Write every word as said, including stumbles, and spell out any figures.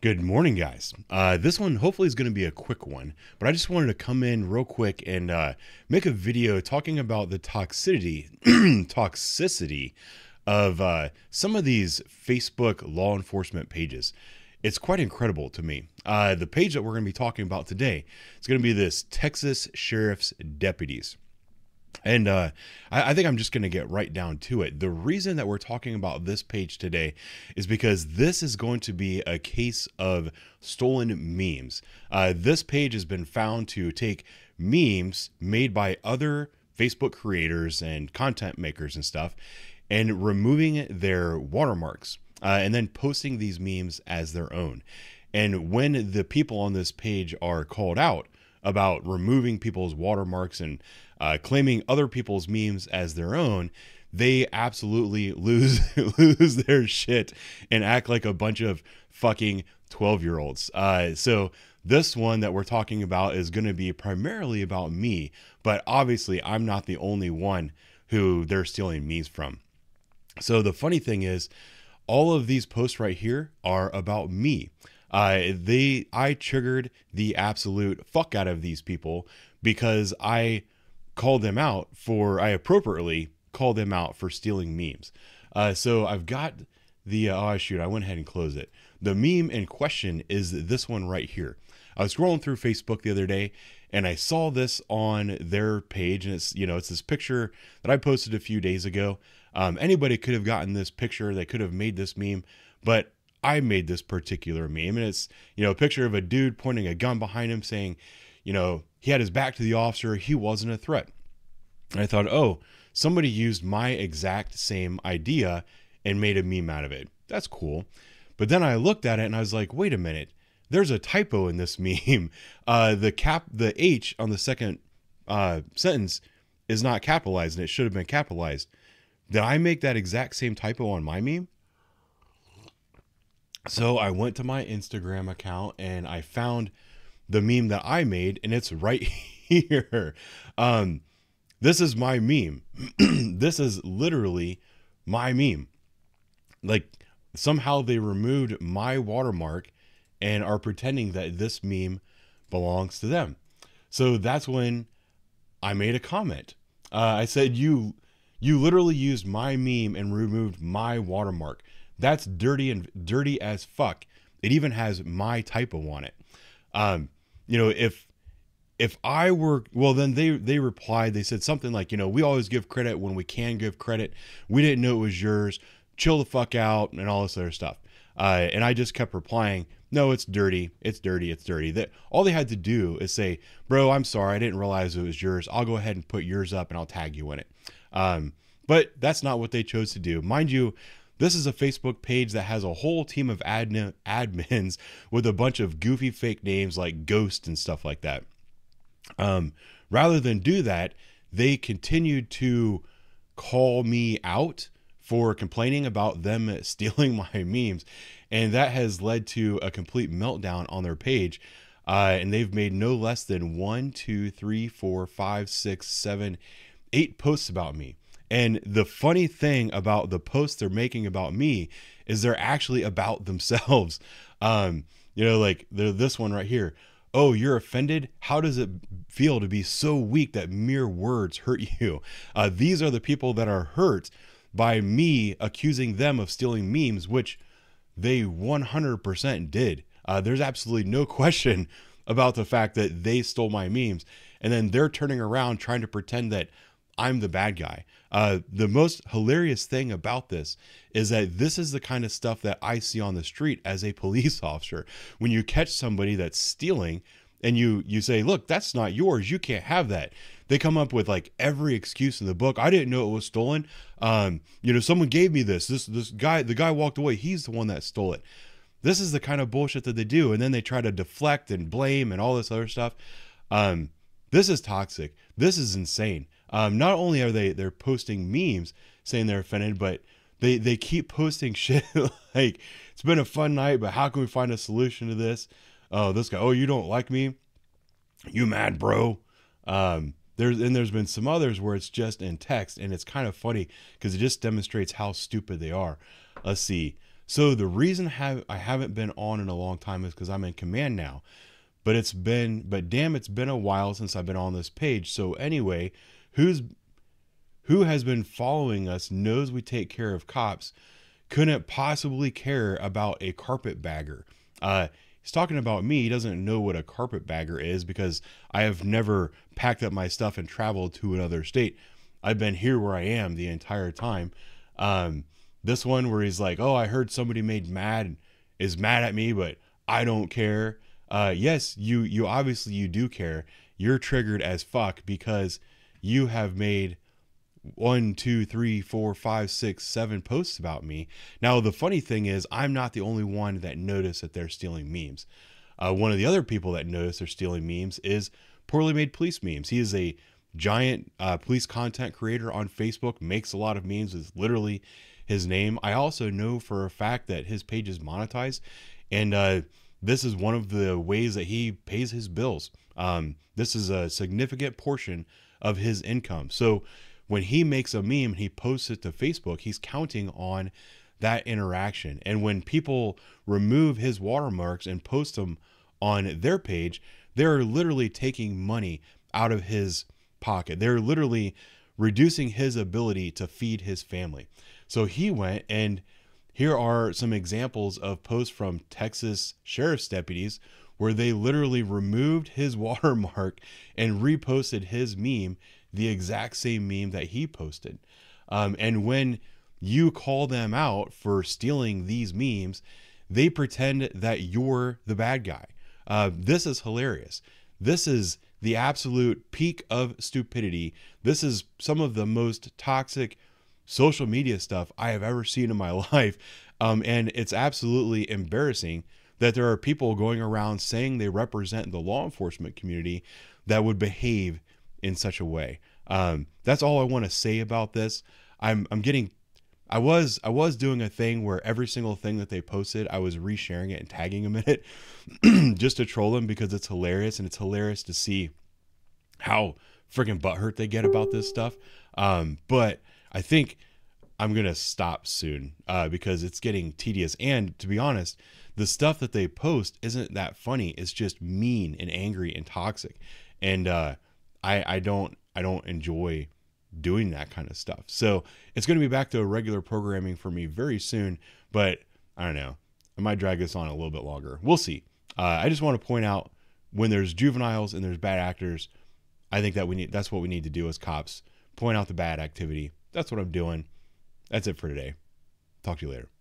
Good morning, guys. Uh, this one hopefully is going to be a quick one, but I just wanted to come in real quick and uh, make a video talking about the toxicity toxicity of uh, some of these Facebook law enforcement pages. It's quite incredible to me. Uh, the page that we're going to be talking about today is going to be this Texas Sheriff's Deputies. And uh, I, I think I'm just going to get right down to it. The reason that we're talking about this page today is because this is going to be a case of stolen memes. Uh, this page has been found to take memes made by other Facebook creators and content makers and stuff and removing their watermarks uh, and then posting these memes as their own. And when the people on this page are called out about removing people's watermarks and uh, claiming other people's memes as their own, they absolutely lose lose their shit and act like a bunch of fucking twelve year olds. Uh, so this one that we're talking about is going to be primarily about me, but obviously I'm not the only one who they're stealing memes from. So the funny thing is, all of these posts right here are about me. Uh, they, I triggered the absolute fuck out of these people because I called them out for, I appropriately called them out for stealing memes. Uh, so I've got the, uh, oh shoot, I went ahead and closed it. The meme in question is this one right here. I was scrolling through Facebook the other day and I saw this on their page, and it's, you know, it's this picture that I posted a few days ago. Um, anybody could have gotten this picture. They could have made this meme, but I made this particular meme, and it's, you know, a picture of a dude pointing a gun behind him saying, you know, he had his back to the officer. He wasn't a threat. And I thought, oh, somebody used my exact same idea and made a meme out of it. That's cool. But then I looked at it and I was like, wait a minute, there's a typo in this meme. Uh, the cap, the H on the second uh, sentence is not capitalized, and it should have been capitalized. Did I make that exact same typo on my meme? So I went to my Instagram account and I found the meme that I made, and it's right here. Um, this is my meme. This is literally my meme. Like, somehow they removed my watermark and are pretending that this meme belongs to them. So that's when I made a comment. Uh, I said, you, you literally used my meme and removed my watermark. That's dirty and dirty as fuck. It even has my typo on it. Um, you know, if, if I were, well, then they, they replied, they said something like, you know, we always give credit when we can give credit. We didn't know it was yours. Chill the fuck out and all this other stuff. Uh, and I just kept replying, no, it's dirty. It's dirty. It's dirty. That all they had to do is say, bro, I'm sorry. I didn't realize it was yours. I'll go ahead and put yours up and I'll tag you in it. Um, but that's not what they chose to do. Mind you, this is a Facebook page that has a whole team of admin, admins with a bunch of goofy fake names like Ghost and stuff like that. Um, rather than do that, they continued to call me out for complaining about them stealing my memes. And that has led to a complete meltdown on their page. Uh, and they've made no less than one, two, three, four, five, six, seven, eight posts about me. And the funny thing about the posts they're making about me is they're actually about themselves. Um, you know, like they're this one right here. Oh, you're offended? How does it feel to be so weak that mere words hurt you? Uh, these are the people that are hurt by me accusing them of stealing memes, which they one hundred percent did. Uh, there's absolutely no question about the fact that they stole my memes. And then they're turning around trying to pretend that I'm the bad guy. Uh, the most hilarious thing about this is that this is the kind of stuff that I see on the street as a police officer. When you catch somebody that's stealing and you, you say, look, that's not yours. You can't have that. They come up with like every excuse in the book. I didn't know it was stolen. Um, you know, someone gave me this, this, this guy, the guy walked away. He's the one that stole it. This is the kind of bullshit that they do. And then they try to deflect and blame and all this other stuff. Um, this is toxic. This is insane. Um, not only are they, they're posting memes saying they're offended, but they, they keep posting shit like, it's been a fun night, but how can we find a solution to this? Oh, this guy, oh, you don't like me? You mad, bro? Um, there's, and there's been some others where it's just in text, and it's kind of funny because it just demonstrates how stupid they are. Let's see. So the reason I haven't been on in a long time is because I'm in command now. But it's been, but damn, it's been a while since I've been on this page. So anyway, who's, who has been following us knows we take care of cops. Couldn't possibly care about a carpetbagger. Uh, he's talking about me. He doesn't know what a carpetbagger is because I have never packed up my stuff and traveled to another state. I've been here where I am the entire time. Um, this one where he's like, oh, I heard somebody made mad is mad at me, but I don't care. Uh, yes, you, you obviously you do care. You're triggered as fuck because you have made one, two, three, four, five, six, seven posts about me. Now, the funny thing is I'm not the only one that noticed that they're stealing memes. Uh, one of the other people that noticed they're stealing memes is Poorly Made Police Memes. He is a giant uh, police content creator on Facebook, makes a lot of memes. It's literally his name. I also know for a fact that his page is monetized, and uh, this is one of the ways that he pays his bills. Um, this is a significant portion of his income. So when he makes a meme and he posts it to Facebook, he's counting on that interaction. And when people remove his watermarks and post them on their page, they're literally taking money out of his pocket. They're literally reducing his ability to feed his family. So he went, and here are some examples of posts from Texas sheriff's deputies where they literally removed his watermark and reposted his meme, the exact same meme that he posted. Um, and when you call them out for stealing these memes, they pretend that you're the bad guy. Uh, this is hilarious. This is the absolute peak of stupidity. This is some of the most toxic social media stuff I have ever seen in my life. Um, and it's absolutely embarrassing that there are people going around saying they represent the law enforcement community that would behave in such a way. Um, that's all I want to say about this. I'm, I'm getting, I was, I was doing a thing where every single thing that they posted, I was resharing it and tagging them in it just to troll them because it's hilarious. And it's hilarious to see how freaking butthurt they get about this stuff. Um, but I think I'm going to stop soon, uh, because it's getting tedious. And to be honest, the stuff that they post isn't that funny. It's just mean and angry and toxic. And, uh, I, I don't, I don't enjoy doing that kind of stuff. So it's going to be back to regular programming for me very soon, but I don't know. I might drag this on a little bit longer. We'll see. Uh, I just want to point out when there's juveniles and there's bad actors, I think that we need, that's what we need to do as cops, point out the bad activity. That's what I'm doing. That's it for today. Talk to you later.